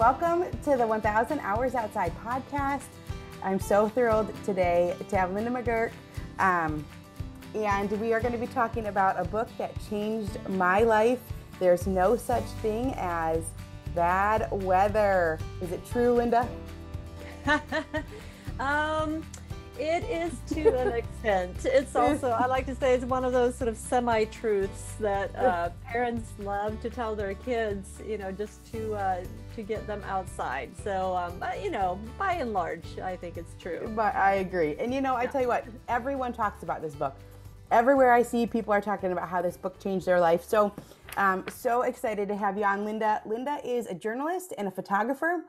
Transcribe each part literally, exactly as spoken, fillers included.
Welcome to the one thousand Hours Outside podcast. I'm so thrilled today to have Linda McGurk, um, and we are going to be talking about a book that changed my life. There's no such thing as bad weather. Is it true, Linda? um, it is to an extent. It's also, I like to say, it's one of those sort of semi-truths that uh, parents love to tell their kids, you know, just to uh, to get them outside. So, um, you know, by and large, I think it's true. But I agree. And, you know, I yeah. tell you what, everyone talks about this book. Everywhere I see, people are talking about how this book changed their life. So, um, so excited to have you on, Linda. Linda is a journalist and a photographer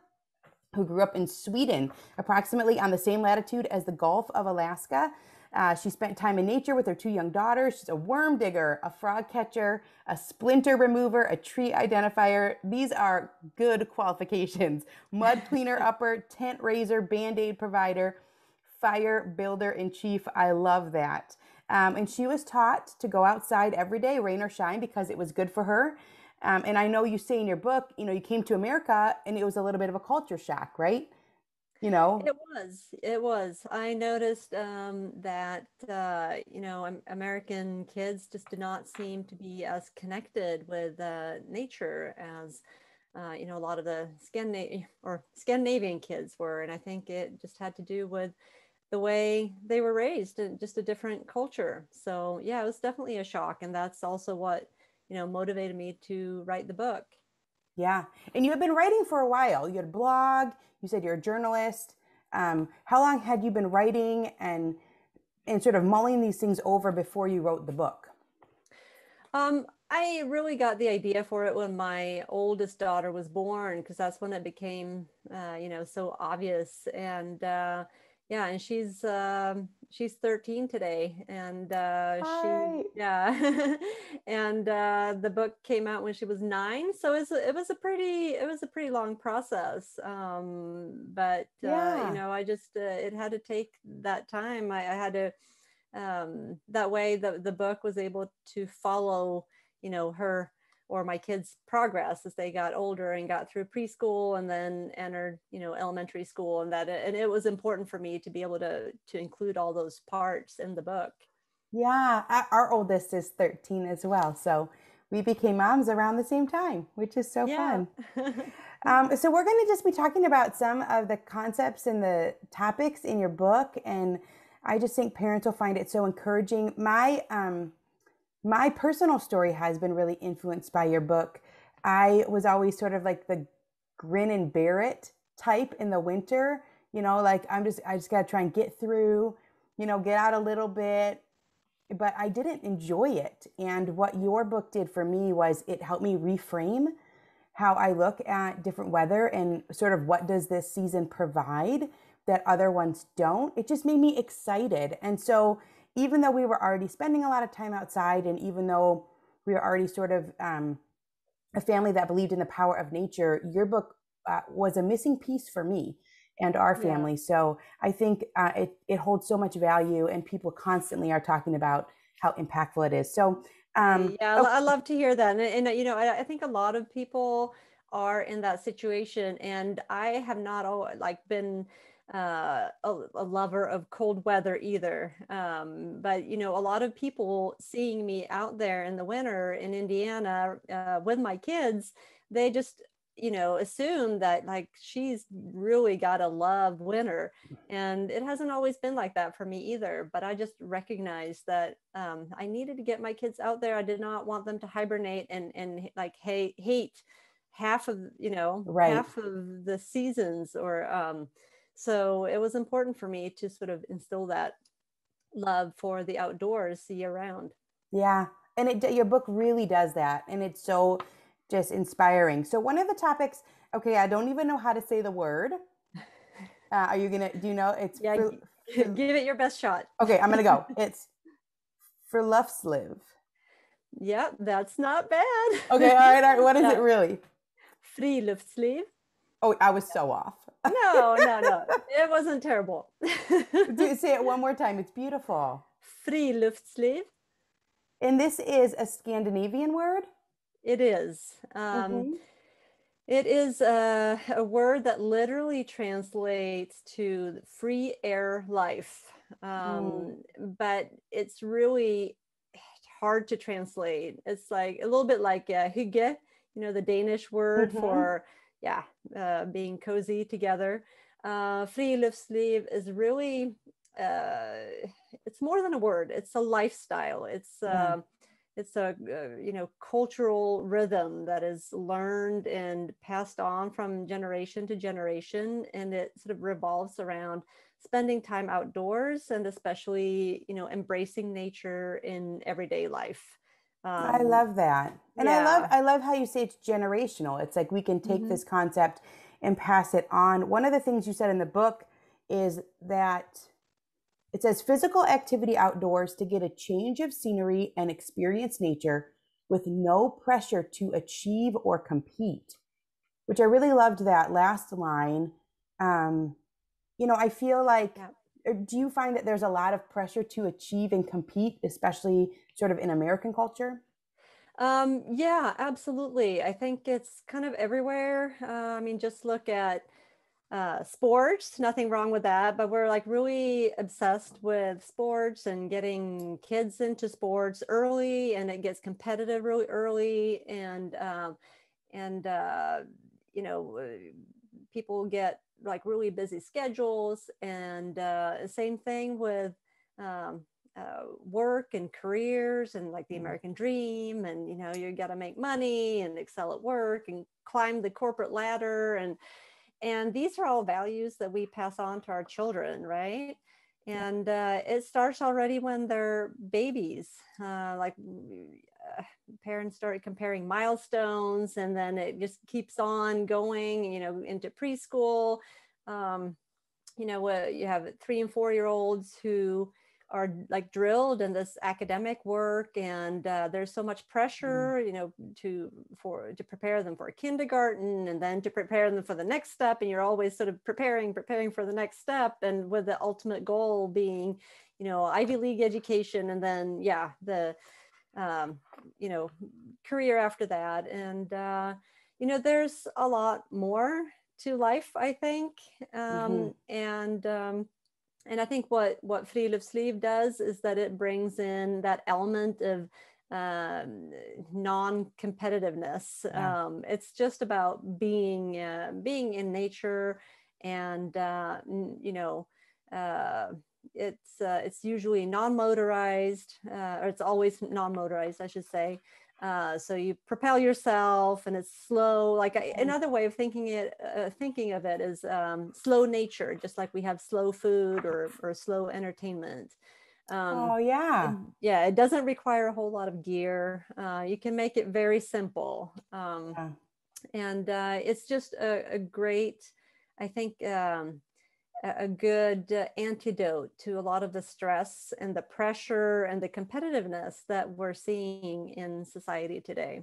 who grew up in Sweden, approximately on the same latitude as the Gulf of Alaska. Uh, she spent time in nature with her two young daughters. She's a worm digger, a frog catcher, a splinter remover, a tree identifier. These are good qualifications. Mud cleaner upper, tent raiser, Band-Aid provider, fire builder in chief. I love that. Um, and she was taught to go outside every day, rain or shine, because it was good for her. Um, and I know you say in your book, you know, you came to America and it was a little bit of a culture shock, right? You know, it was, it was. I noticed um, that, uh, you know, American kids just did not seem to be as connected with uh, nature as, uh, you know, a lot of the Scandinavian or Scandinavian kids were. And I think it just had to do with the way they were raised and just a different culture. So, yeah, it was definitely a shock. And that's also what, you know, motivated me to write the book. Yeah. And you had been writing for a while. You had a blog, you said you're a journalist. Um, how long had you been writing and, and sort of mulling these things over before you wrote the book? Um, I really got the idea for it when my oldest daughter was born, because that's when it became, uh, you know, so obvious. And, uh, yeah, and she's um, she's thirteen today, and uh, she yeah, and uh, the book came out when she was nine, so it was a, it was a pretty it was a pretty long process. Um, but yeah. uh, you know, I just uh, it had to take that time. I, I had to um, that way the the book was able to follow, you know, her or my kids' progress as they got older and got through preschool and then entered, you know, elementary school, and that, and it was important for me to be able to, to include all those parts in the book. Yeah. Our oldest is thirteen as well. So we became moms around the same time, which is so yeah. fun. um, so we're going to just be talking about some of the concepts and the topics in your book. And I just think parents will find it so encouraging. My, um, My personal story has been really influenced by your book. I was always sort of like the grin and bear it type in the winter, you know, like I'm just, I just got to try and get through, you know, get out a little bit, but I didn't enjoy it. And what your book did for me was it helped me reframe how I look at different weather and sort of what does this season provide that other ones don't. It just made me excited. And so even though we were already spending a lot of time outside, and even though we were already sort of um, a family that believed in the power of nature, your book uh, was a missing piece for me and our family. Yeah. So I think uh, it, it holds so much value, and people constantly are talking about how impactful it is. So um, yeah, okay. I love to hear that. And, and you know, I, I think a lot of people are in that situation, and I have not always, like been Uh, a, a lover of cold weather either. Um, but, you know, a lot of people seeing me out there in the winter in Indiana uh, with my kids, they just, you know, assume that like, she's really got to love winter. And it hasn't always been like that for me either. But I just recognized that um, I needed to get my kids out there. I did not want them to hibernate and, and like hate, hate half of, you know, right. half of the seasons or, um, so it was important for me to sort of instill that love for the outdoors year round. Yeah. And it, your book really does that. And it's so just inspiring. So one of the topics, okay, I don't even know how to say the word. Uh, are you going to, do you know? It's yeah, fr- give it your best shot. Okay. I'm going to go. It's friluftsliv. Yeah. That's not bad. Okay. All right. All right. What is yeah. it really? Friluftsliv. Oh, I was so off. no, no, no. It wasn't terrible. Do, say it one more time. It's beautiful. Friluftsliv. And this is a Scandinavian word? It is. Um, mm-hmm. It is a, a word that literally translates to free air life, um, mm. but it's really hard to translate. It's like a little bit like uh, hygge, you know, the Danish word mm-hmm. for, yeah, uh, being cozy together. Uh, friluftsliv is really, uh, it's more than a word. It's a lifestyle. It's, uh, mm. it's a, uh, you know, cultural rhythm that is learned and passed on from generation to generation. And it sort of revolves around spending time outdoors and especially, you know, embracing nature in everyday life. Um, I love that. And yeah. I love, I love how you say it's generational. It's like, we can take mm-hmm. this concept and pass it on. One of the things you said in the book is that it says physical activity outdoors to get a change of scenery and experience nature with no pressure to achieve or compete, which I really loved that last line. Um, you know, I feel like, yeah. do you find that there's a lot of pressure to achieve and compete, especially sort of in American culture? Um, yeah, absolutely. I think it's kind of everywhere. Uh, I mean, just look at uh, sports, nothing wrong with that, but we're like really obsessed with sports and getting kids into sports early, and it gets competitive really early. And, um, and, uh, you know, people get like really busy schedules, and, uh, same thing with, um, Uh, work and careers and like the American dream, and you know, you got to make money and excel at work and climb the corporate ladder, and and these are all values that we pass on to our children, right? And uh, it starts already when they're babies. Uh, like uh, parents start comparing milestones, and then it just keeps on going, you know, into preschool. Um, you know, uh, you have three and four year olds who are like drilled in this academic work, and uh, there's so much pressure, you know, to for to prepare them for kindergarten, and then to prepare them for the next step, and you're always sort of preparing, preparing for the next step, and with the ultimate goal being, you know, Ivy League education, and then yeah, the um, you know, career after that, and uh, you know, there's a lot more to life, I think, um, mm-hmm. and. Um, And I think what, what friluftsliv does is that it brings in that element of um, non-competitiveness. Yeah. Um, it's just about being uh, being in nature, and uh, you know, uh, it's uh, it's usually non-motorized, uh, or it's always non-motorized, I should say. Uh, so you propel yourself, and it's slow. Like I, another way of thinking it, uh, thinking of it is um, slow nature, just like we have slow food or or slow entertainment. Um, oh yeah, it, yeah. It doesn't require a whole lot of gear. Uh, you can make it very simple, um, yeah. and uh, it's just a, a great, I think, um, a good uh, antidote to a lot of the stress and the pressure and the competitiveness that we're seeing in society today.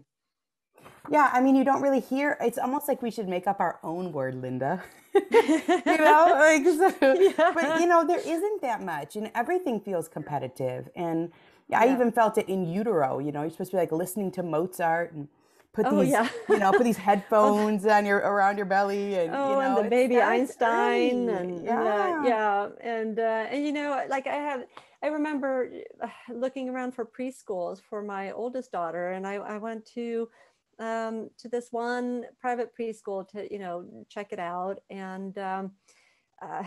Yeah, I mean, you don't really hear, it's almost like we should make up our own word, Linda. you know, like, so, yeah. But you know, there isn't that much, and everything feels competitive. And I yeah. even felt it in utero, you know, you're supposed to be like listening to Mozart and Put oh, these, yeah. you know, put these headphones on your around your belly, and oh, you know, and the Baby Einstein, and yeah, yeah, and uh, and you know, like I have, I remember looking around for preschools for my oldest daughter, and I, I went to um, to this one private preschool to you know check it out, and um, uh,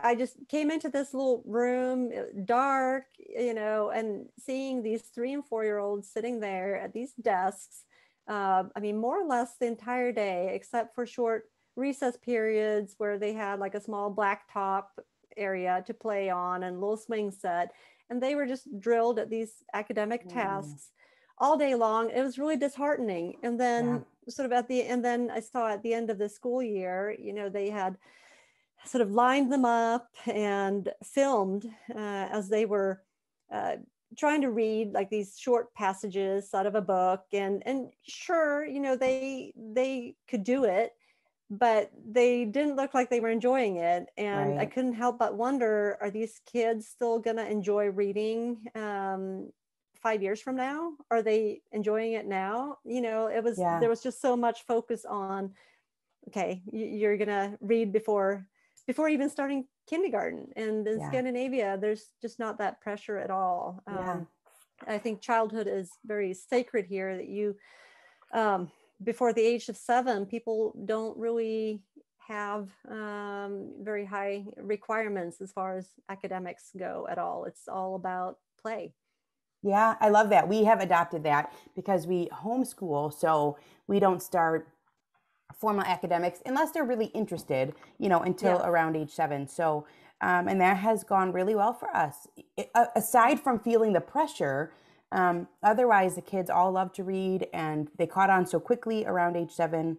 I just came into this little room, dark, you know, and seeing these three and four year olds sitting there at these desks. Uh, I mean, more or less the entire day, except for short recess periods where they had like a small blacktop area to play on and little swing set. And they were just drilled at these academic mm. tasks all day long. It was really disheartening. And then yeah. sort of at the, and then I saw at the end of the school year, you know, they had sort of lined them up and filmed uh, as they were uh, trying to read like these short passages out of a book, and and sure, you know, they they could do it, but they didn't look like they were enjoying it. And right. I couldn't help but wonder, are these kids still gonna enjoy reading um five years from now? Are they enjoying it now? You know, it was, yeah. there was just so much focus on, okay, you're going to read before, before even starting kindergarten. And in yeah. Scandinavia, there's just not that pressure at all. Yeah. Um, I think childhood is very sacred here, that you, um, before the age of seven, people don't really have um, very high requirements as far as academics go at all. It's all about play. Yeah, I love that. We have adopted that because we homeschool, so we don't start formal academics unless they're really interested, you know, until yeah. around age seven. So, um, and that has gone really well for us. It, uh, aside from feeling the pressure, um, otherwise the kids all love to read and they caught on so quickly around age seven.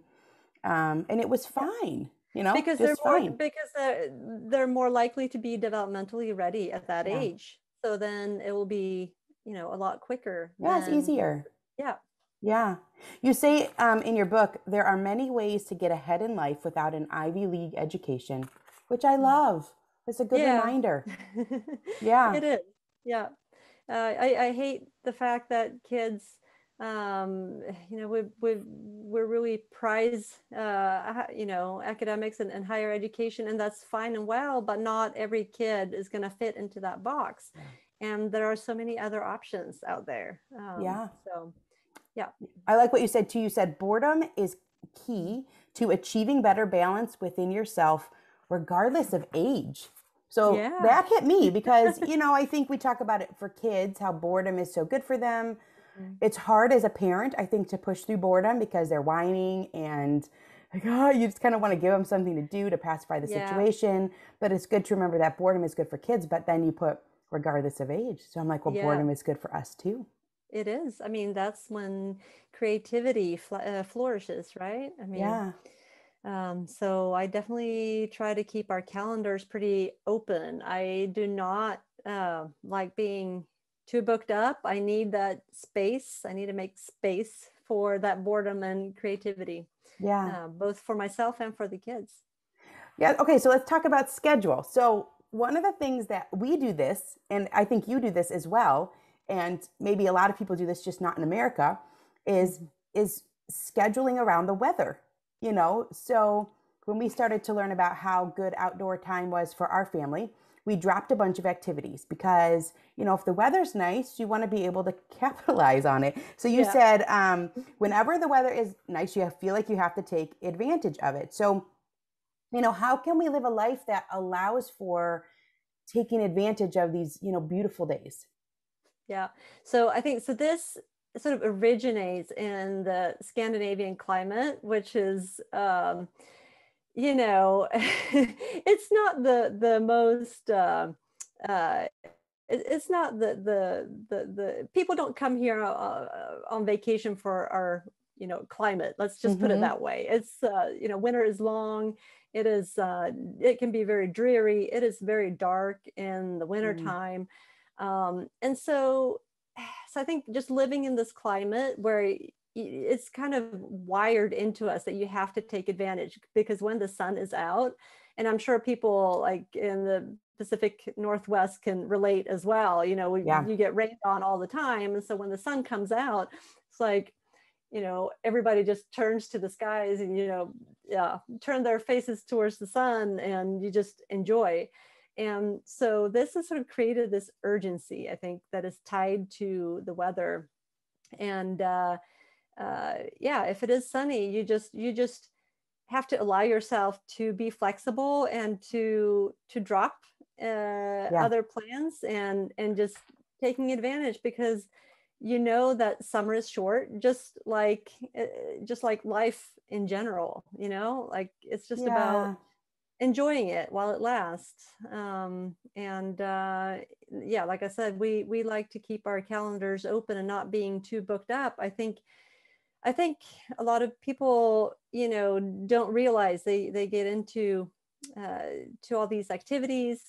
Um, and it was fine, you know, because they're more, fine. because they're, they're more likely to be developmentally ready at that yeah. age. So then it will be, you know, a lot quicker. Yeah, than, it's easier. Yeah. Yeah. You say um, in your book, there are many ways to get ahead in life without an Ivy League education, which I love. It's a good yeah. reminder. Yeah. It is. Yeah. Uh, I, I hate the fact that kids, um, you know, we, we, we're really prize, uh, you know, academics and, and higher education, and that's fine and well, but not every kid is going to fit into that box. And there are so many other options out there. Um, yeah. So. Yeah. I like what you said too. You said boredom is key to achieving better balance within yourself, regardless of age. So yeah. that hit me because, you know, I think we talk about it for kids, how boredom is so good for them. Mm-hmm. It's hard as a parent, I think, to push through boredom because they're whining and like, oh, you just kind of want to give them something to do to pacify the yeah. situation. But it's good to remember that boredom is good for kids, but then you put regardless of age. So I'm like, well, yeah. boredom is good for us too. It is. I mean, that's when creativity fl- uh, flourishes, right? I mean, yeah. Um, so I definitely try to keep our calendars pretty open. I do not uh, like being too booked up. I need that space. I need to make space for that boredom and creativity. Yeah. Uh, both for myself and for the kids. Yeah. Okay. So let's talk about schedule. So one of the things that we do this, and I think you do this as well, and maybe a lot of people do this, just not in America, is, is scheduling around the weather, you know? So when we started to learn about how good outdoor time was for our family, we dropped a bunch of activities because, you know, if the weather's nice, you want to be able to capitalize on it. So you yeah. said, um, whenever the weather is nice, you feel like you have to take advantage of it. So, you know, how can we live a life that allows for taking advantage of these, you know, beautiful days? Yeah. So I think, so this sort of originates in the Scandinavian climate, which is, um, you know, it's not the, the most, uh, uh, it, it's not the, the, the, the, people don't come here uh, on vacation for our, you know, climate. Let's just mm-hmm. put it that way. It's, uh, you know, winter is long. It is, uh, it can be very dreary. It is very dark in the wintertime. Mm. Um, and so, so I think just living in this climate where it's kind of wired into us that you have to take advantage, because when the sun is out, and I'm sure people like in the Pacific Northwest can relate as well, you know, yeah. you get rained on all the time. And so when the sun comes out, it's like, you know, everybody just turns to the skies and, you know, yeah, turn their faces towards the sun and you just enjoy. And so this has sort of created this urgency, I think, that is tied to the weather. And uh, uh, yeah, if it is sunny, you just you just have to allow yourself to be flexible and to to drop uh, yeah. other plans and and just taking advantage, because you know that summer is short, just like just like life in general. You know, like it's just yeah. about enjoying it while it lasts. Um, and uh, yeah, like I said, we we like to keep our calendars open and not being too booked up. I think I think a lot of people, you know, don't realize they they get into uh, to all these activities,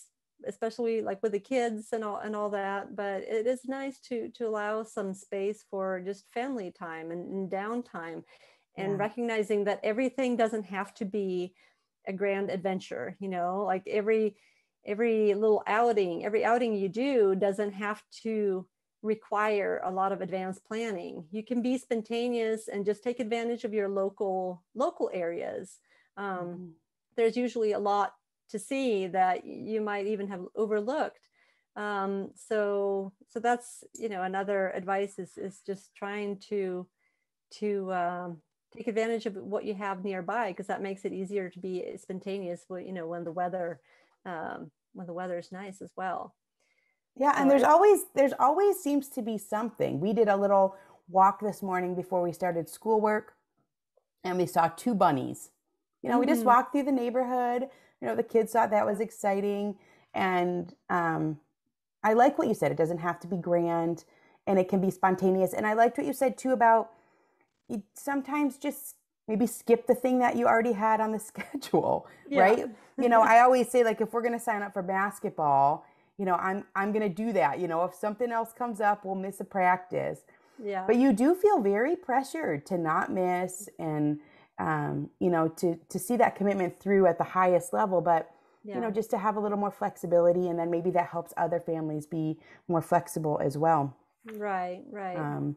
especially like with the kids and all and all that. But it is nice to to allow some space for just family time and, and downtime, and yeah. recognizing that everything doesn't have to be a grand adventure. You know, like every every little outing every outing you do doesn't have to require a lot of advanced planning. You can be spontaneous and just take advantage of your local local areas. Um, mm-hmm. There's usually a lot to see that you might even have overlooked. Um, so, so that's, you know, another advice is, is just trying to, to, um, take advantage of what you have nearby, because that makes it easier to be spontaneous, you know, when the weather, um, when the weather is nice as well. Yeah. And there's always, there's always seems to be something. We did a little walk this morning before we started schoolwork, and we saw two bunnies. You know, mm-hmm. we just walked through the neighborhood. You know, the kids thought that was exciting. And, um, I like what you said. It doesn't have to be grand, and it can be spontaneous. And I liked what you said too about you sometimes just maybe skip the thing that you already had on the schedule, yeah. right? You know, I always say, like, if we're going to sign up for basketball, you know, I'm, I'm going to do that. You know, if something else comes up, we'll miss a practice. Yeah. But you do feel very pressured to not miss and, um, you know, to, to see that commitment through at the highest level. But yeah. you know, just to have a little more flexibility, and then maybe that helps other families be more flexible as well. Right, right. Um,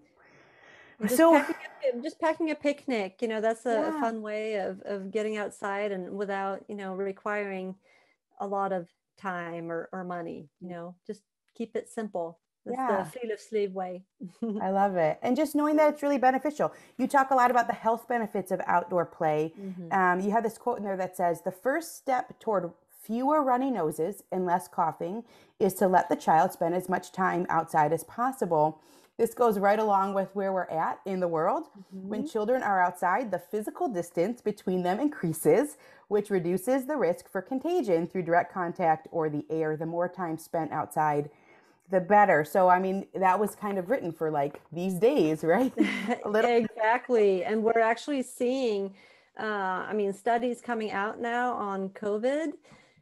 just so packing a, just packing a picnic, you know, that's a, yeah. a fun way of, of getting outside and without, you know, requiring a lot of time or, or money, you know, just keep it simple. That's yeah. the friluftsliv way. I love it. And just knowing that it's really beneficial. You talk a lot about the health benefits of outdoor play. Mm-hmm. Um, you have this quote in there that says, the first step toward fewer runny noses and less coughing is to let the child spend as much time outside as possible. This goes right along with where we're at in the world. Mm-hmm. When children are outside, the physical distance between them increases, which reduces the risk for contagion through direct contact or the air. The more time spent outside, the better. So, I mean, that was kind of written for like these days, right? A little- exactly. And we're actually seeing, uh, I mean, studies coming out now on COVID.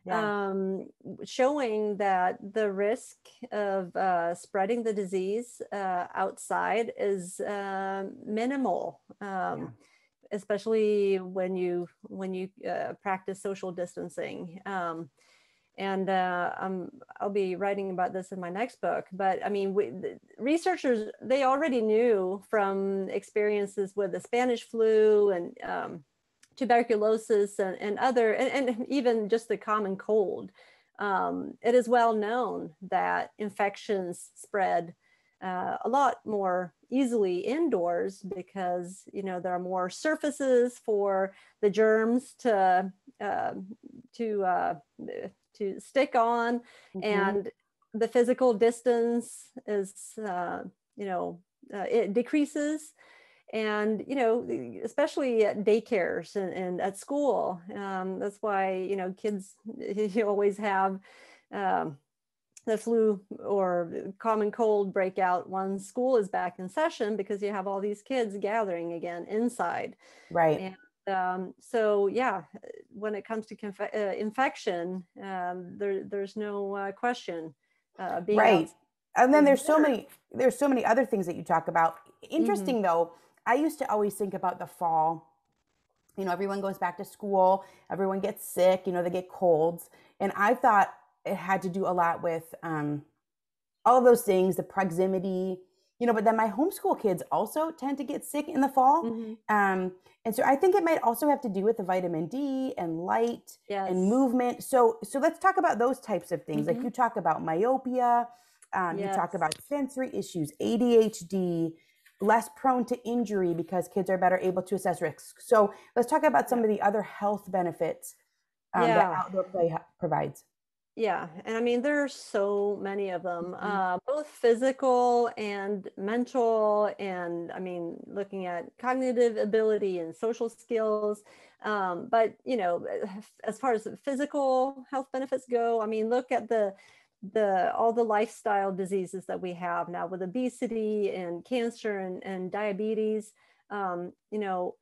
Yeah. Um, showing that the risk of uh, spreading the disease uh, outside is uh, minimal, um, yeah. especially when you when you uh, practice social distancing. Um, and uh, um, I'll be writing about this in my next book. But I mean, we, the researchers, they already knew from experiences with the Spanish flu and um, tuberculosis and, and other, and, and even just the common cold. Um, it is well known that infections spread uh, a lot more easily indoors because, you know, there are more surfaces for the germs to, uh, to, uh, to stick on. Mm-hmm. And the physical distance is, uh, you know, uh, it decreases. And, you know, especially at daycares and, and at school, um, that's why, you know, kids you always have um, the flu or common cold breakout when school is back in session, because you have all these kids gathering again inside. Right. And um, so, yeah, when it comes to conf- uh, infection, um, there, there's no uh, question. Uh, being right. Outside. And then there's so many, there's so many other things that you talk about. Interesting, mm-hmm. though. I used to always think about the fall. You know, everyone goes back to school, everyone gets sick, you know, they get colds. And I thought it had to do a lot with um, all of those things, the proximity, you know, but then my homeschool kids also tend to get sick in the fall. Mm-hmm. Um, and so I think it might also have to do with the vitamin D and light yes. and movement. So, so let's talk about those types of things. Mm-hmm. Like you talk about myopia, um, yes. you talk about sensory issues, A D H D, less prone to injury because kids are better able to assess risks. So let's talk about some of the other health benefits um, yeah. that outdoor play provides. Yeah, and I mean, there are so many of them, mm-hmm. uh, both physical and mental, and I mean, looking at cognitive ability and social skills. Um, but, you know, as far as the physical health benefits go, I mean, look at the the all the lifestyle diseases that we have now with obesity and cancer and, and diabetes, um, you know,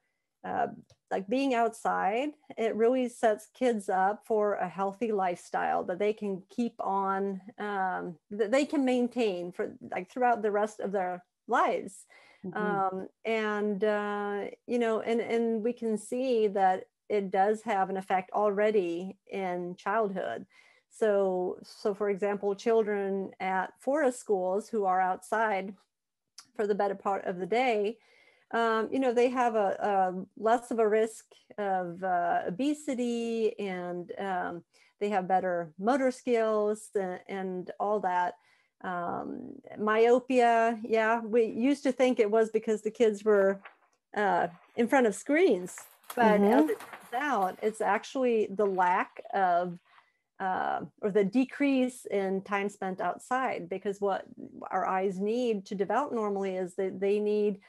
uh, like being outside, it really sets kids up for a healthy lifestyle that they can keep on, um, that they can maintain for like throughout the rest of their lives. Mm-hmm. Um, and, uh, you know, and, and we can see that it does have an effect already in childhood. So, so for example, children at forest schools who are outside for the better part of the day, um, you know, they have a, a less of a risk of uh, obesity, and um, they have better motor skills and, and all that. Um, myopia, yeah, we used to think it was because the kids were uh, in front of screens, but mm-hmm. as it turns out, it's actually the lack of Uh, or the decrease in time spent outside, because what our eyes need to develop normally is that they need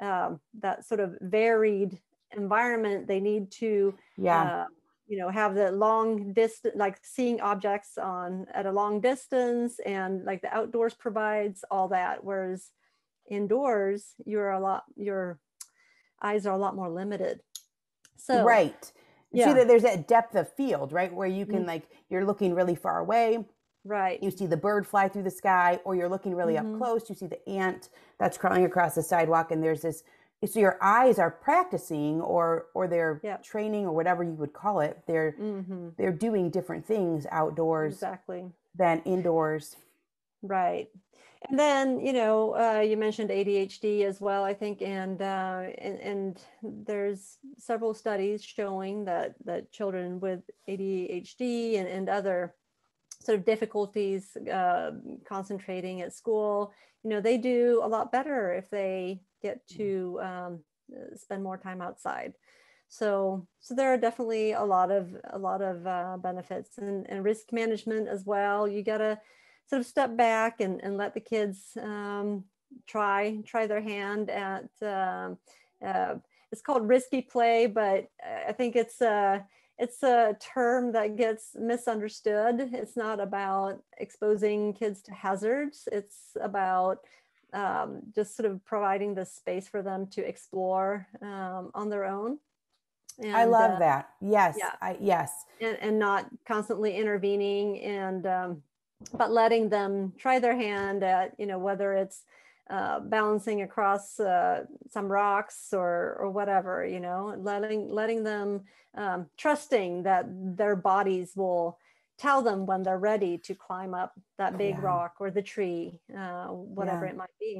um, that sort of varied environment. They need to, yeah. uh, you know, have the long distance, like seeing objects on at a long distance, and like the outdoors provides all that. Whereas indoors, you're a lot, your eyes are a lot more limited. So right. Yeah. So there's that depth of field, right? Where you can mm-hmm. like, you're looking really far away. Right. You see the bird fly through the sky, or you're looking really mm-hmm. up close. You see the ant that's crawling across the sidewalk, and there's this, so your eyes are practicing or, or they're yep. training, or whatever you would call it. They're, mm-hmm. they're doing different things outdoors exactly. than indoors. Right. And then, you know, uh, you mentioned A D H D as well, I think, and, uh, and and there's several studies showing that that children with A D H D and, and other sort of difficulties uh, concentrating at school, you know, they do a lot better if they get to um, spend more time outside. So, so there are definitely a lot of a lot of uh, benefits, and, and risk management as well. You gotta sort of step back and, and let the kids um, try try their hand at uh, uh, it's called risky play, but I think it's a it's a term that gets misunderstood. It's not about exposing kids to hazards. It's about um, just sort of providing the space for them to explore um, on their own. And, I love uh, that. Yes, yeah. I, yes, and, and not constantly intervening and. Um, But letting them try their hand at, you know, whether it's uh, balancing across uh, some rocks or or whatever, you know, letting letting them um, trusting that their bodies will tell them when they're ready to climb up that big yeah. rock or the tree, uh, whatever yeah. it might be.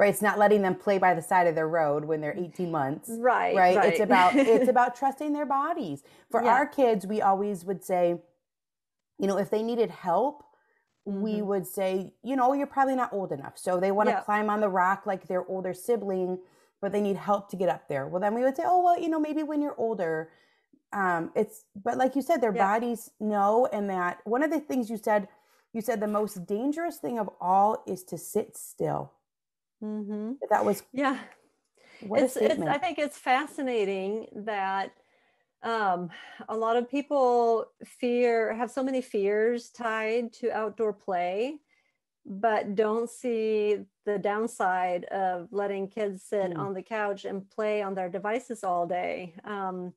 Right, it's not letting them play by the side of the road when they're eighteen months. Right, right. right. It's about it's about trusting their bodies. For yeah. our kids, we always would say, you know, if they needed help. We would say, you know, you're probably not old enough. So they want to yeah. climb on the rock like their older sibling, but they need help to get up there. Well, then we would say, oh, well, you know, maybe when you're older, um, it's, but like you said, their yeah. bodies know. And that one of the things you said, you said the most dangerous thing of all is to sit still. Mm-hmm. That was, yeah. What it's, a statement. It's, I think it's fascinating that Um, a lot of people fear, have so many fears tied to outdoor play, but don't see the downside of letting kids sit mm. on the couch and play on their devices all day. Um,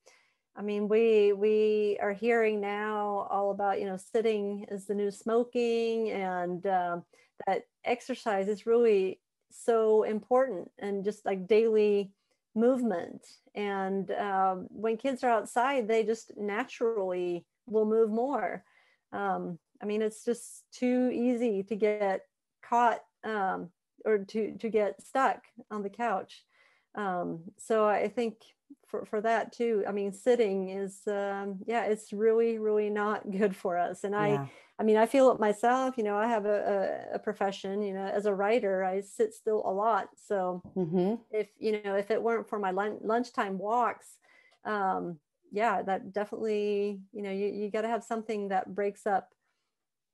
I mean, we, we are hearing now all about, you know, sitting is the new smoking, and uh, that exercise is really so important, and just like daily movement. And um, when kids are outside, they just naturally will move more. Um, I mean, it's just too easy to get caught um, or to, to get stuck on the couch. Um, so I think for, for that too, I mean, sitting is, um, yeah, it's really, really not good for us. And yeah. I, I mean, I feel it myself, you know, I have a, a, a profession, you know, as a writer, I sit still a lot. So mm-hmm. if, you know, if it weren't for my lunch, lunchtime walks, um, yeah, that definitely, you know, you, you got to have something that breaks up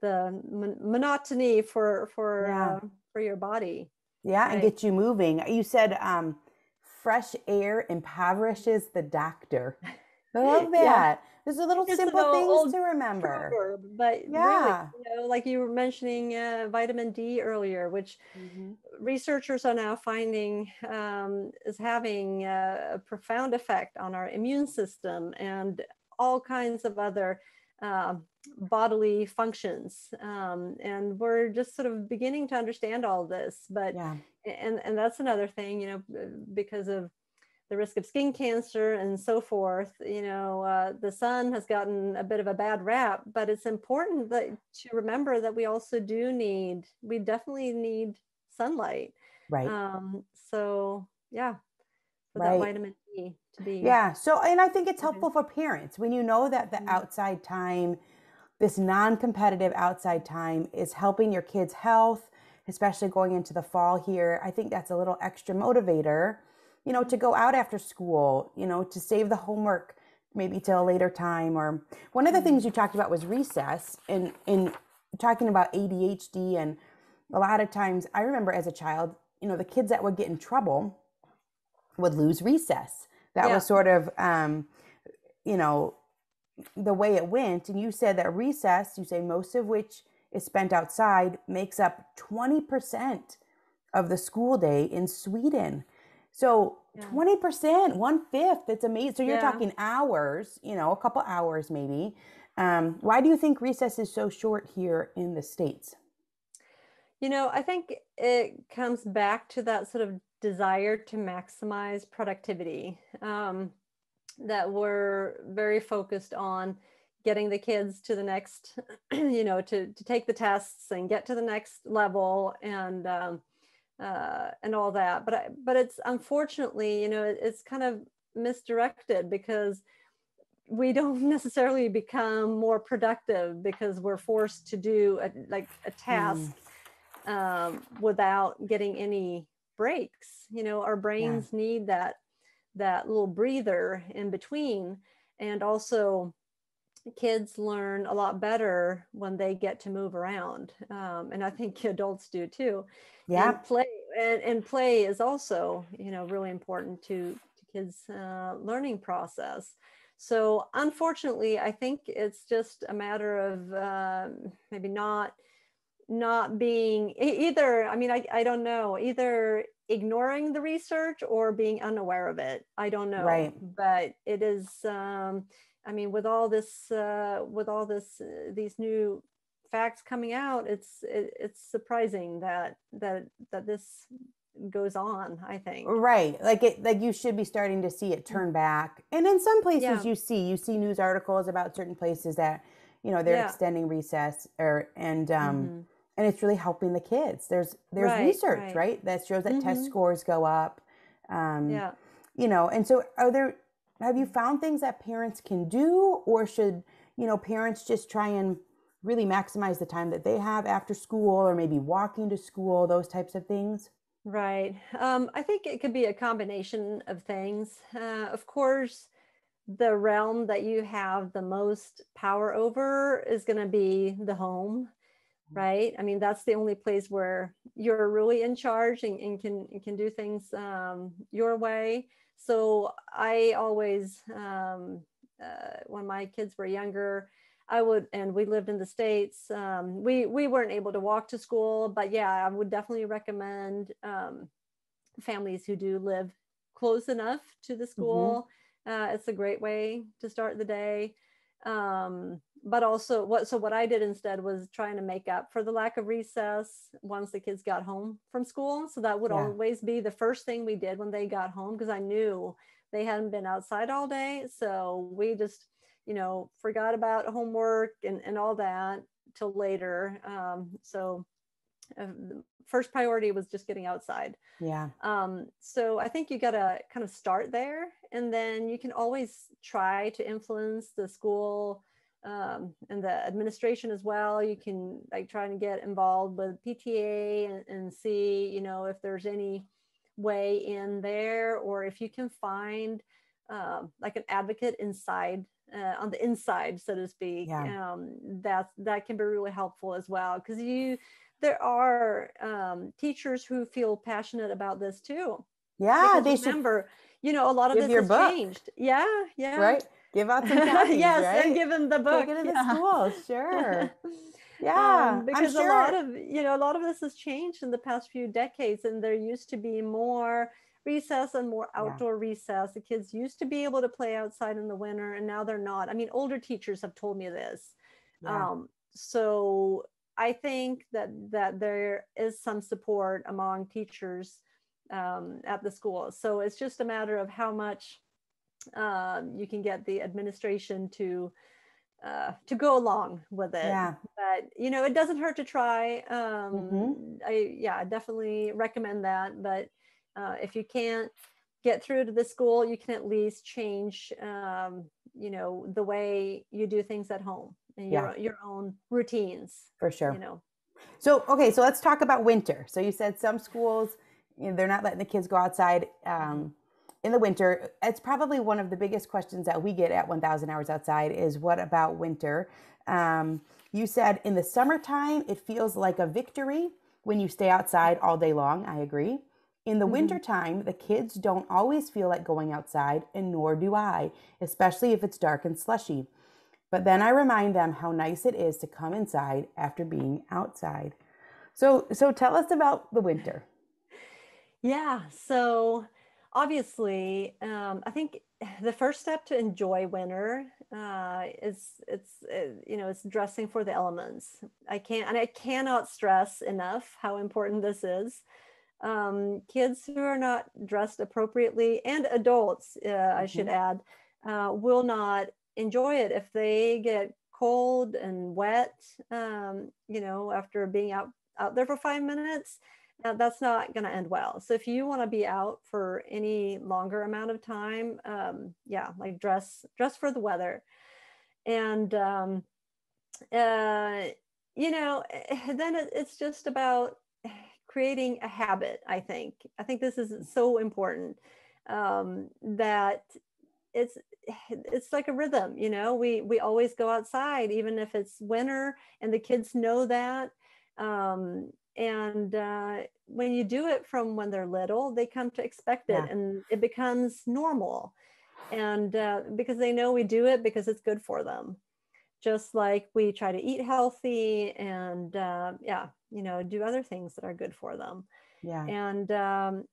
the mon- monotony for, for, yeah. uh, for your body. Yeah. Right? And get you moving. You said, um, fresh air impoverishes the doctor. I love that. Yeah. There's a little it's simple an old, things to remember. Proverb, but yeah, really, you know, like you were mentioning uh, vitamin D earlier, which mm-hmm. researchers are now finding um, is having a, a profound effect on our immune system and all kinds of other uh, bodily functions. Um, and we're just sort of beginning to understand all this, but yeah. And, and that's another thing, you know, because of the risk of skin cancer and so forth. You know, uh, the sun has gotten a bit of a bad rap, but it's important that, to remember that we also do need, we definitely need sunlight. Right. Um, so yeah, for right. that vitamin D to be. Yeah. So, and I think it's helpful for parents when you know that the mm-hmm. outside time, this non-competitive outside time is helping your kids' health, especially going into the fall here. I think that's a little extra motivator, you know, to go out after school, you know, to save the homework maybe till a later time. Or one of the things you talked about was recess, and in talking about A D H D. And a lot of times I remember as a child, you know, the kids that would get in trouble would lose recess. That yeah. was sort of, um, you know, the way it went. And you said that recess, you say most of which is spent outside, makes up twenty percent of the school day in Sweden. So yeah. twenty percent, one fifth, it's amazing. So you're yeah. talking hours, you know, a couple hours maybe. Um, why do you think recess is so short here in the States? You know, I think it comes back to that sort of desire to maximize productivity, um, that we're very focused on getting the kids to the next, you know, to, to take the tests and get to the next level and, um, uh, and all that. But, I, but it's unfortunately, you know, it, it's kind of misdirected, because we don't necessarily become more productive because we're forced to do a, like a task. Mm. Um, without getting any breaks. You know, our brains yeah. need that, that little breather in between. And also kids learn a lot better when they get to move around. Um, and I think adults do too. Yeah. And play, and, and play is also, you know, really important to, to kids' uh, learning process. So unfortunately, I think it's just a matter of um, maybe not not being either, I mean, I, I don't know, either ignoring the research or being unaware of it. I don't know, right. but it is, um, I mean, with all this, uh, with all this, uh, these new facts coming out, it's, it, it's surprising that, that, that this goes on, I think. Right. Like it, like you should be starting to see it turn back. And in some places yeah. you see, you see news articles about certain places that, you know, they're yeah. extending recess or, and, um, mm-hmm. and it's really helping the kids. There's, there's right, research, right. right? That shows that mm-hmm. test scores go up, um, yeah. you know, and so are there, have you found things that parents can do, or should, you know, parents just try and really maximize the time that they have after school, or maybe walking to school, those types of things? Right. Um, I think it could be a combination of things. Uh, of course, the realm that you have the most power over is going to be the home. Right. I mean, that's the only place where you're really in charge and, and can and can do things um, your way. So I always, um, uh, when my kids were younger, I would, and we lived in the States, um, we, we weren't able to walk to school, but yeah, I would definitely recommend um, families who do live close enough to the school. Mm-hmm. Uh, it's a great way to start the day. Um, but also what, so what I did instead was trying to make up for the lack of recess once the kids got home from school. So that would yeah. always be the first thing we did when they got home, because I knew they hadn't been outside all day. So we just, you know, forgot about homework and, and all that till later. Um, so uh, the first priority was just getting outside. Yeah. Um, so I think you got to kind of start there, and then you can always try to influence the school um, and the administration as well. You can like try and get involved with P T A and, and see, you know, if there's any way in there, or if you can find uh, like an advocate inside uh, on the inside, so to speak. Yeah. Um, that that can be really helpful as well, because you there are um, teachers who feel passionate about this too. Yeah, because they remember. Should... You know, a lot of give this your has book. Changed. Yeah, yeah. Right? Give out some copies, yes, right? And give them the book. Take it to yeah. the school, sure. Yeah, um, because I'm sure. a lot of, you know, a lot of this has changed in the past few decades, and there used to be more recess and more outdoor yeah. recess. The kids used to be able to play outside in the winter, and now they're not. I mean, older teachers have told me this. Yeah. Um, so I think that that there is some support among teachers um, at the school. So it's just a matter of how much um, you can get the administration to uh, to go along with it. Yeah. But, you know, it doesn't hurt to try. Um, mm-hmm. I, yeah, I definitely recommend that. But uh, if you can't get through to the school, you can at least change, um, you know, the way you do things at home and your, yeah. your own routines. For sure. You know. So, okay. So let's talk about winter. So you said some schools, you know, they're not letting the kids go outside um, in the winter. It's probably one of the biggest questions that we get at one thousand Hours Outside is what about winter? Um, you said in the summertime, it feels like a victory when you stay outside all day long. I agree. In the mm-hmm. wintertime, the kids don't always feel like going outside, and nor do I, especially if it's dark and slushy. But then I remind them how nice it is to come inside after being outside. So, so tell us about the winter. Yeah. So obviously, um, I think the first step to enjoy winter uh, is it's, uh, you know, it's dressing for the elements. I can't, and I cannot stress enough how important this is. Um, kids who are not dressed appropriately, and adults, uh, mm-hmm. I should add, uh, will not enjoy it if they get cold and wet, um, you know, after being out, out there for five minutes, uh, that's not going to end well. So if you want to be out for any longer amount of time, um, yeah, like dress, dress for the weather. And, um, uh, you know, then it, it's just about creating a habit. I think, I think this is so important, um, that it's, it's like a rhythm, you know, we, we always go outside, even if it's winter, and the kids know that. Um, and, uh, when you do it from when they're little, they come to expect it, yeah. and it becomes normal. And, uh, because they know we do it because it's good for them. Just like we try to eat healthy and, uh, yeah, you know, do other things that are good for them. Yeah. And, um,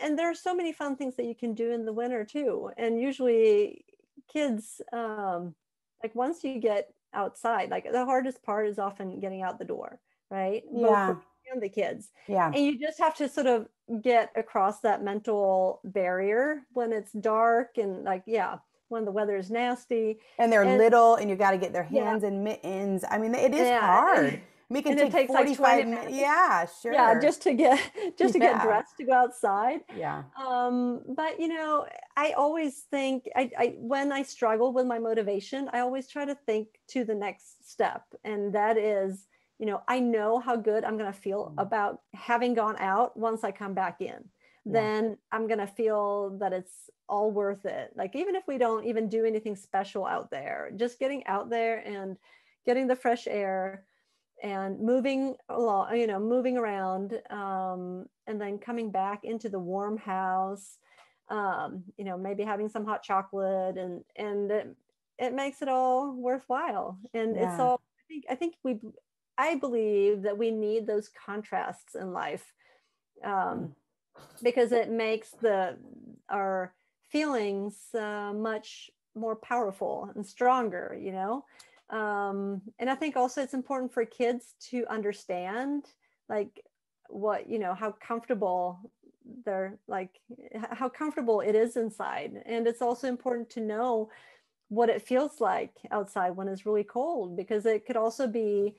and there are so many fun things that you can do in the winter too. And usually kids, um, like once you get outside, like the hardest part is often getting out the door, right? Yeah. Both and the kids. Yeah. And you just have to sort of get across that mental barrier when it's dark and like, yeah, when the weather is nasty. And they're and, little and you got to get their hands yeah. in mittens. I mean, it is yeah. hard. Make it, and take it takes forty-five like minutes. minutes. Yeah, sure. Yeah, just to get just to yeah. get dressed to go outside. Yeah. Um, but you know, I always think I, I when I struggle with my motivation, I always try to think to the next step, and that is, you know, I know how good I'm going to feel about having gone out once I come back in. Yeah. Then I'm going to feel that it's all worth it. Like even if we don't even do anything special out there, just getting out there and getting the fresh air and moving along, you know, moving around, um, and then coming back into the warm house, um, you know, maybe having some hot chocolate, and, and it, it makes it all worthwhile. And yeah. it's all, I think, I think we, I believe that we need those contrasts in life, um, because it makes the, our feelings, uh, much more powerful and stronger, you know? Um, and I think also it's important for kids to understand like what, you know, how comfortable they're like, how comfortable it is inside. And it's also important to know what it feels like outside when it's really cold, because it could also be,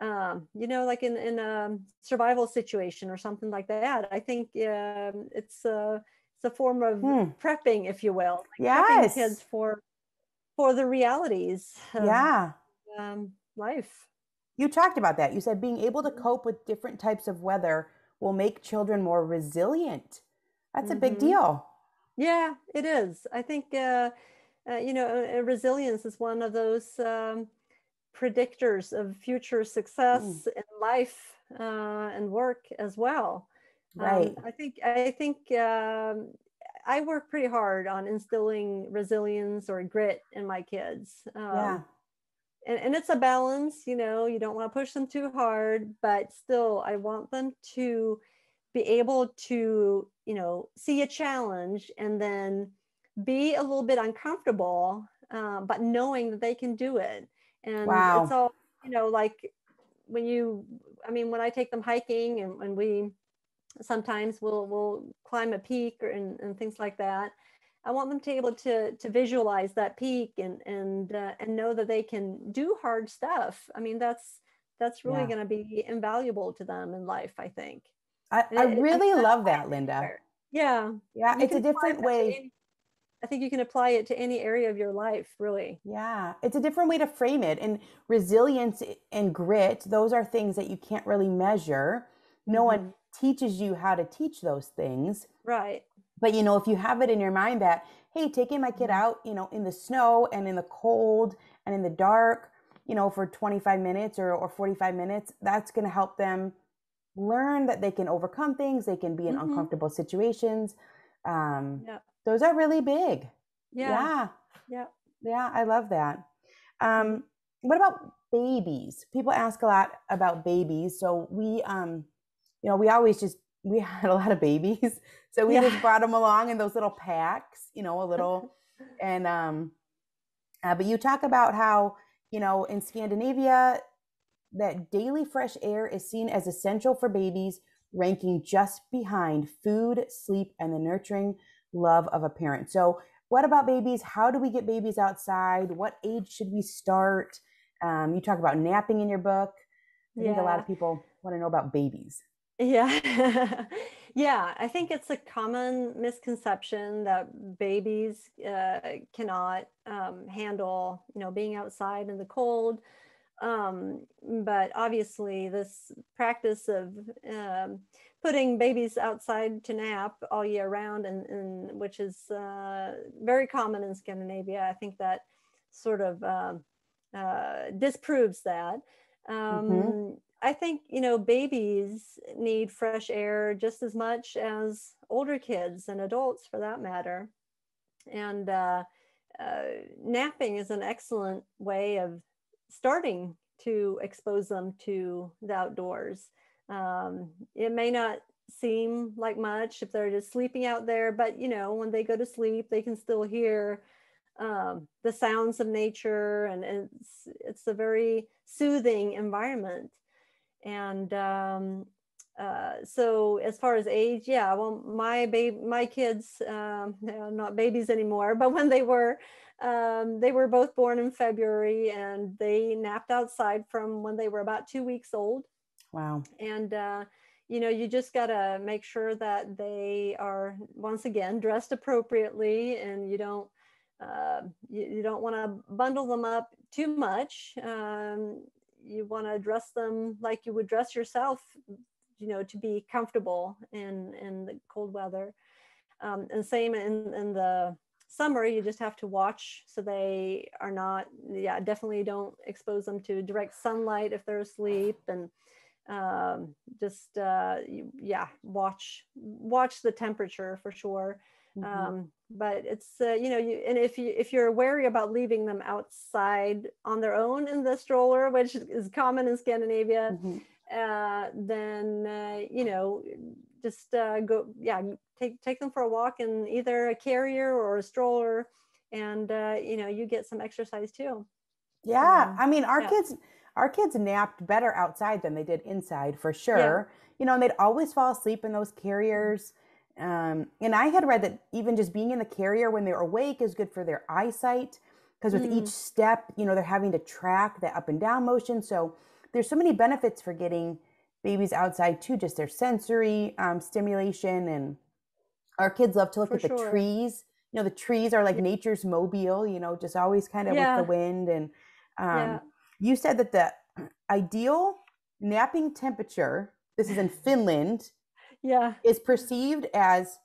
um, you know, like in, in a survival situation or something like that. I think, um, it's a, it's a form of hmm. prepping, if you will, like yes. prepping kids for for the realities of, yeah. um, life. You talked about that. You said being able to cope with different types of weather will make children more resilient. That's mm-hmm. a big deal. Yeah, it is. I think, uh, uh, you know, uh, resilience is one of those um, predictors of future success mm. in life uh, and work as well. Right. Um, I think, I think, um, I work pretty hard on instilling resilience or grit in my kids. Um, yeah. and, and it's a balance, you know, you don't want to push them too hard, but still I want them to be able to, you know, see a challenge and then be a little bit uncomfortable, um, but knowing that they can do it. And wow. it's all, you know, like when you, I mean, when I take them hiking and when we sometimes we'll we'll climb a peak or, and, and things like that. I want them to be able to to visualize that peak and and uh, and know that they can do hard stuff. I mean, that's that's really yeah. going to be invaluable to them in life, I think. I, I it, really it, love that, Linda. Yeah, yeah, you it's a different way. Any, I think you can apply it to any area of your life, really. Yeah, it's a different way to frame it. And resilience and grit, those are things that you can't really measure. No mm-hmm. one teaches you how to teach those things. Right. But, you know, if you have it in your mind that, hey, taking my kid out, you know, in the snow and in the cold and in the dark, you know, for twenty-five minutes or, or forty-five minutes, that's going to help them learn that they can overcome things. They can be in mm-hmm. uncomfortable situations. Um, yeah. Those are really big. Yeah. Yeah. Yeah. Yeah, I love that. Um, what about babies? People ask a lot about babies. So we, um, you know, we always just, we had a lot of babies, so we yeah. just brought them along in those little packs, you know, a little, and, um, uh, but you talk about how, you know, in Scandinavia, that daily fresh air is seen as essential for babies, ranking just behind food, sleep, and the nurturing love of a parent. So what about babies? How do we get babies outside? What age should we start? Um, you talk about napping in your book. I yeah. think a lot of people want to know about babies. Yeah. Yeah. I think it's a common misconception that babies uh, cannot um, handle, you know, being outside in the cold. Um, but obviously this practice of um, putting babies outside to nap all year round, and, and which is uh, very common in Scandinavia, I think that sort of uh, uh, disproves that. Um, mm-hmm. I think, you know, babies need fresh air just as much as older kids and adults for that matter. And uh, uh, napping is an excellent way of starting to expose them to the outdoors. Um, it may not seem like much if they're just sleeping out there, but, you know, when they go to sleep, they can still hear um, the sounds of nature, and it's, it's a very soothing environment. And um, uh, so as far as age, yeah, well, my baby, my kids, um, they're not babies anymore, but when they were, um, they were both born in February, and they napped outside from when they were about two weeks old. Wow. And, uh, you know, you just got to make sure that they are, once again, dressed appropriately, and you don't, uh, you, you don't want to bundle them up too much. Um, You want to dress them like you would dress yourself, you know, to be comfortable in, in the cold weather. Um, and same in, in the summer, you just have to watch so they are not, yeah, definitely don't expose them to direct sunlight if they're asleep, and um, just, uh, yeah, watch, watch the temperature for sure. Mm-hmm. Um, but it's, uh, you know, you, and if you, if you're wary about leaving them outside on their own in the stroller, which is common in Scandinavia, mm-hmm. uh, then, uh, you know, just, uh, go, yeah, take, take them for a walk in either a carrier or a stroller, and, uh, you know, you get some exercise too. Yeah. Um, I mean, our yeah. kids, our kids napped better outside than they did inside for sure. Yeah. You know, and they'd always fall asleep in those carriers. Um, and I had read that even just being in the carrier when they're awake is good for their eyesight, because with mm. each step, you know, they're having to track the up and down motion. So there's so many benefits for getting babies outside too, just their sensory um, stimulation. And our kids love to look for at sure. the trees. You know, the trees are like yeah. nature's mobile, you know, just always kind of yeah. with the wind. And um, yeah. you said that the ideal napping temperature, this is in Finland, yeah, is perceived as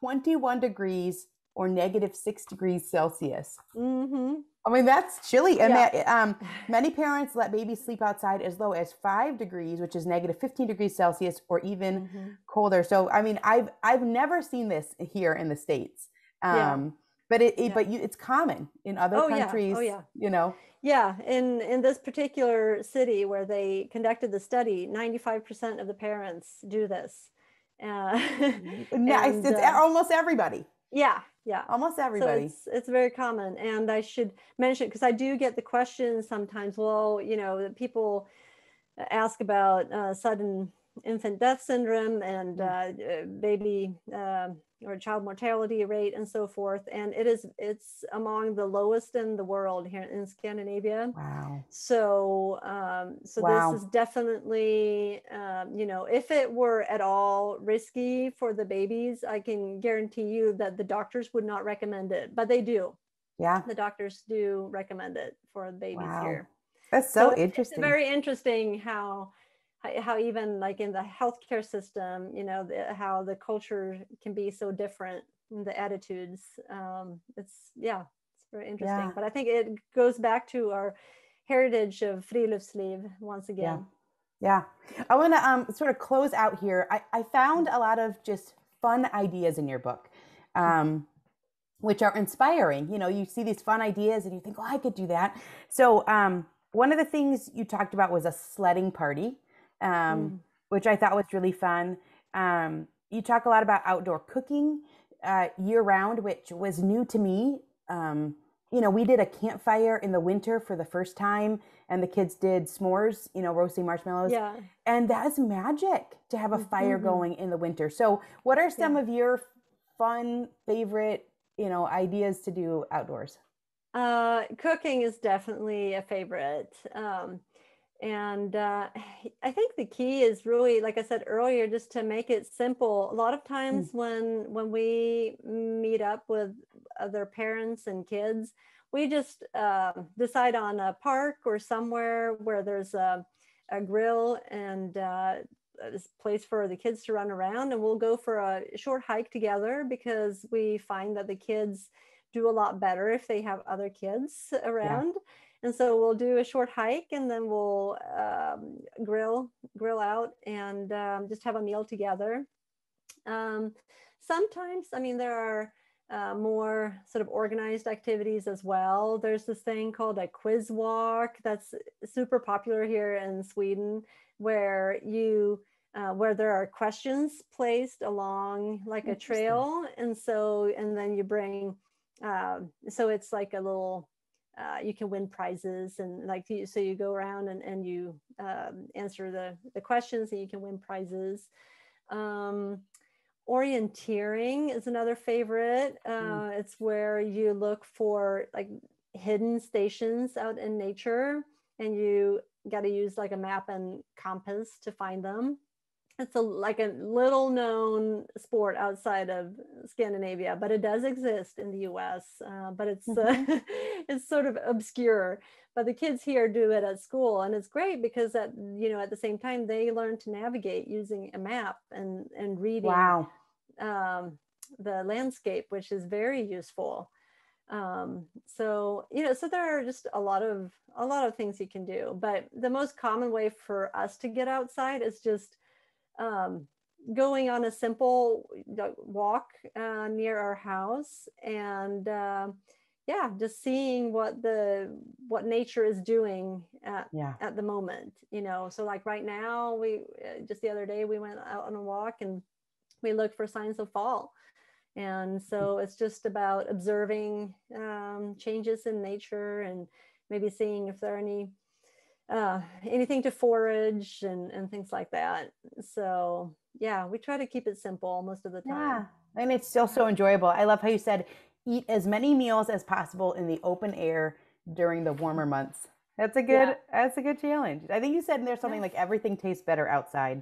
twenty-one degrees or negative six degrees Celsius. Mm-hmm. I mean, that's chilly. And yeah. that, um, many parents let babies sleep outside as low as five degrees, which is negative fifteen degrees Celsius, or even mm-hmm. colder. So, I mean, I've I've never seen this here in the States, um, yeah. but it, it yeah. but you, it's common in other oh, countries. Yeah. Oh, yeah. You know. Yeah, in, in this particular city where they conducted the study, ninety-five percent of the parents do this. Uh, no, and, it's uh, almost everybody. Yeah, yeah, almost everybody. So it's, it's very common. And I should mention, because I do get the question sometimes, well, you know, people ask about uh, sudden infant death syndrome and uh, baby uh, or child mortality rate and so forth. And it is, it's among the lowest in the world here in Scandinavia. Wow. So, um, so wow. this is definitely, um, you know, if it were at all risky for the babies, I can guarantee you that the doctors would not recommend it, but they do. Yeah. The doctors do recommend it for the babies wow. here. That's so, so interesting. It's very interesting how, how even like in the healthcare system, you know, the, how the culture can be so different, the attitudes. Um, it's, yeah, it's very interesting. Yeah. But I think it goes back to our heritage of friluftsliv once again. Yeah. yeah. I want to um, sort of close out here. I, I found a lot of just fun ideas in your book, um, which are inspiring. You know, you see these fun ideas and you think, oh, I could do that. So um, one of the things you talked about was a sledding party. Um, mm. which I thought was really fun. Um, you talk a lot about outdoor cooking uh, year round, which was new to me. Um, you know, we did a campfire in the winter for the first time and the kids did s'mores, you know, roasting marshmallows. Yeah. And that is magic to have a fire mm-hmm. going in the winter. So what are some yeah. of your fun, favorite, you know, ideas to do outdoors? Uh, cooking is definitely a favorite. Um, And uh, I think the key is really, like I said earlier, just to make it simple. A lot of times mm. when when we meet up with other parents and kids, we just uh, decide on a park or somewhere where there's a, a grill and uh, a place for the kids to run around. And we'll go for a short hike together because we find that the kids do a lot better if they have other kids around. Yeah. And so we'll do a short hike and then we'll um, grill, grill out and um, just have a meal together. Um, sometimes, I mean, there are uh, more sort of organized activities as well. There's this thing called a quiz walk that's super popular here in Sweden, where you Uh, where there are questions placed along like a trail. And so, and then you bring, uh, so it's like a little, Uh, you can win prizes and like, so you go around and, and you um, answer the, the questions and you can win prizes. Um, orienteering is another favorite. Uh, mm. It's where you look for like hidden stations out in nature and you got to use like a map and compass to find them. It's a, like a little known sport outside of Scandinavia, but it does exist in the U S, uh, but it's, mm-hmm. uh, it's sort of obscure, but the kids here do it at school. And it's great because at, you know, at the same time, they learn to navigate using a map and, and reading wow. um, the landscape, which is very useful. Um, so, you know, so there are just a lot of, a lot of things you can do, but the most common way for us to get outside is just Um, going on a simple walk uh, near our house and uh, yeah, just seeing what the what nature is doing at, yeah. at the moment, you know. So like right now, we just the other day we went out on a walk and we looked for signs of fall. And so it's just about observing um, changes in nature and maybe seeing if there are any Uh, anything to forage and, and things like that. So yeah, we try to keep it simple most of the time. Yeah, and it's still so enjoyable. I love how you said, eat as many meals as possible in the open air during the warmer months. That's a good, yeah. that's a good challenge. I think you said in there something yeah. like everything tastes better outside,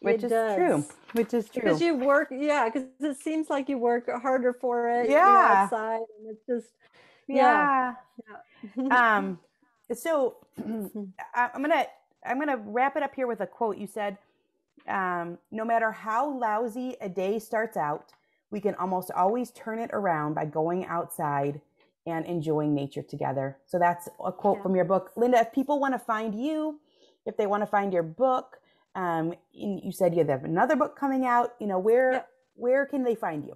which it is does. true, which is true. Because you work, yeah, because it seems like you work harder for it yeah. you know, outside. And it's just, yeah. yeah. yeah. um, So I'm going to, I'm going to wrap it up here with a quote. You said, um, no matter how lousy a day starts out, we can almost always turn it around by going outside and enjoying nature together. So that's a quote yeah. from your book. Linda, if people want to find you, if they want to find your book, um, you said you have another book coming out, you know, where, yeah. where can they find you?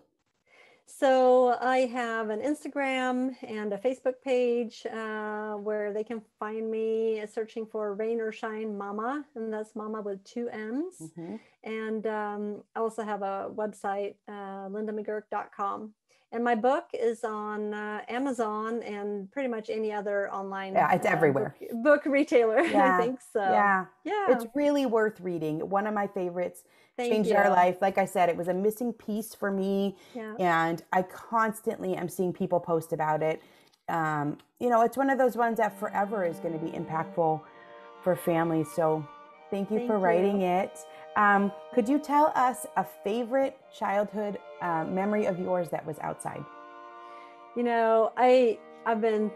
So I have an Instagram and a Facebook page uh, where they can find me searching for Rain or Shine Mama, and that's Mama with two M's. Mm-hmm. And um, I also have a website, uh, linda m c gurk dot com. And my book is on uh, Amazon and pretty much any other online. Yeah, it's uh, everywhere. Book, book retailer, yeah. I think so. Yeah. Yeah. It's really worth reading. One of my favorites. Thank changed you. Our life. Like I said, it was a missing piece for me. Yeah. And I constantly am seeing people post about it. Um, you know, it's one of those ones that forever is going to be impactful for families. So thank you thank for you. writing it. Um, could you tell us a favorite childhood uh, memory of yours that was outside? You know, I, I've been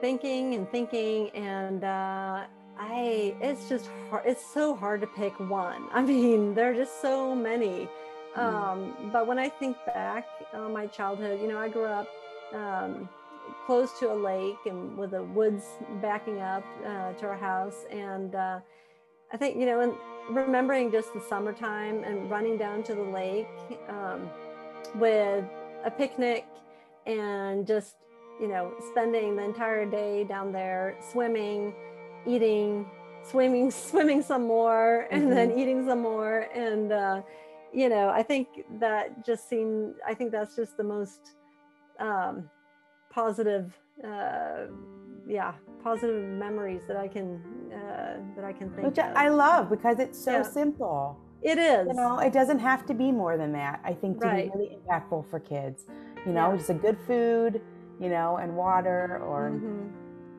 thinking and thinking and uh, I, it's just hard. It's so hard to pick one. I mean, there are just so many. Mm. Um, but when I think back on my childhood, you know, I grew up um, close to a lake and with the woods backing up uh, to our house. And uh, I think, you know, and remembering just the summertime and running down to the lake um, with a picnic and just, you know, spending the entire day down there swimming, eating, swimming, swimming some more, and mm-hmm. then eating some more. And, uh, you know, I think that just seemed, I think that's just the most um, positive, uh, yeah, positive memories that I can Uh, that I can think Which of. I love because it's so yeah. simple. It is. You know, it doesn't have to be more than that. I think to right. be really impactful for kids, you know, yeah. just a good food, you know, and water or mm-hmm.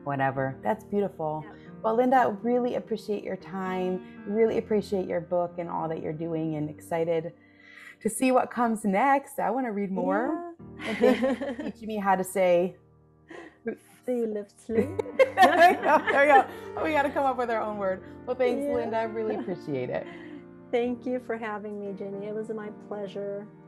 whatever. That's beautiful. Yeah. Well, Linda, really appreciate your time. Really appreciate your book and all that you're doing, and excited to see what comes next. I want to read more. Yeah. And thank you for teaching me how to say friluftsliv. There you go. There you go. Oh, we got to come up with our own word. Well, thanks, yeah. Linda. I really appreciate it. Thank you for having me, Jenny. It was my pleasure.